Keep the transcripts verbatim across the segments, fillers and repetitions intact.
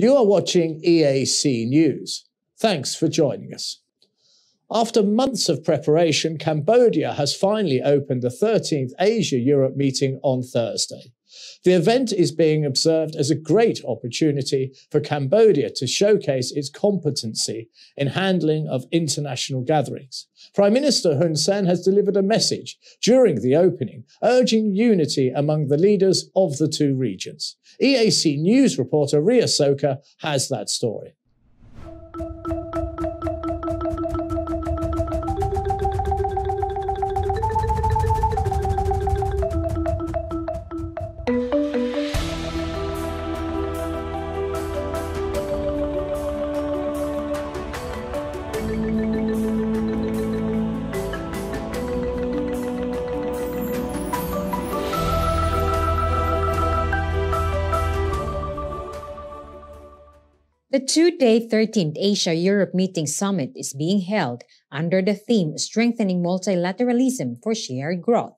You are watching E A C News. Thanks for joining us. After months of preparation, Cambodia has finally opened the thirteenth Asia-Europe meeting on Thursday. The event is being observed as a great opportunity for Cambodia to showcase its competency in handling of international gatherings. Prime Minister Hun Sen has delivered a message during the opening, urging unity among the leaders of the two regions. E A C News reporter Ria Soka has that story. The two-day thirteenth Asia-Europe Meeting Summit is being held under the theme Strengthening Multilateralism for Shared Growth.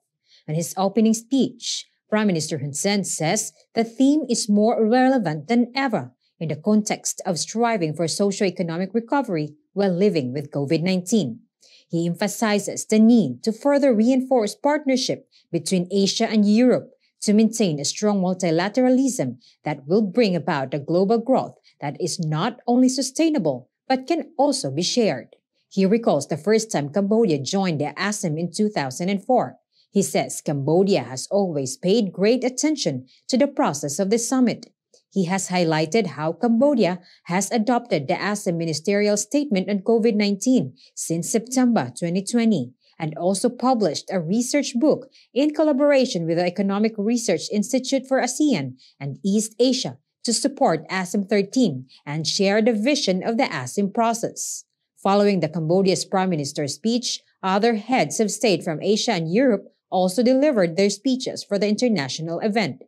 In his opening speech, Prime Minister Hun Sen says the theme is more relevant than ever in the context of striving for socio-economic recovery while living with COVID nineteen. He emphasizes the need to further reinforce partnership between Asia and Europe to maintain a strong multilateralism that will bring about the global growth that is not only sustainable, but can also be shared. He recalls the first time Cambodia joined the ASEM in two thousand four. He says Cambodia has always paid great attention to the process of the summit. He has highlighted how Cambodia has adopted the ASEM Ministerial Statement on COVID nineteen since September twenty twenty, and also published a research book in collaboration with the Economic Research Institute for ASEAN and East Asia to support ASEM thirteen and share the vision of the ASEM process. Following the Cambodia's Prime Minister's speech, other heads of state from Asia and Europe also delivered their speeches for the international event.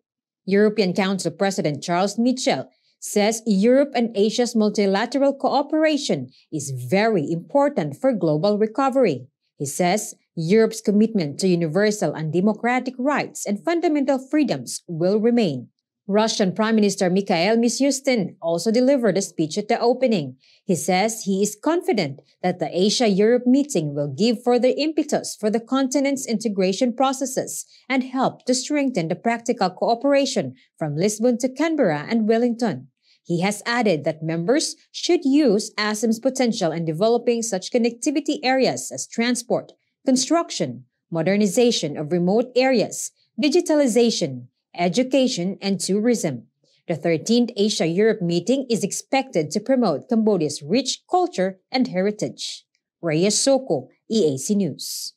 European Council President Charles Michel says Europe and Asia's multilateral cooperation is very important for global recovery. He says Europe's commitment to universal and democratic rights and fundamental freedoms will remain. Russian Prime Minister Mikhail Mishustin also delivered a speech at the opening. He says he is confident that the Asia-Europe meeting will give further impetus for the continent's integration processes and help to strengthen the practical cooperation from Lisbon to Canberra and Wellington. He has added that members should use ASEM's potential in developing such connectivity areas as transport, construction, modernization of remote areas, digitalization, education, and tourism. The thirteenth Asia-Europe meeting is expected to promote Cambodia's rich culture and heritage. Ria Soka, E A C News.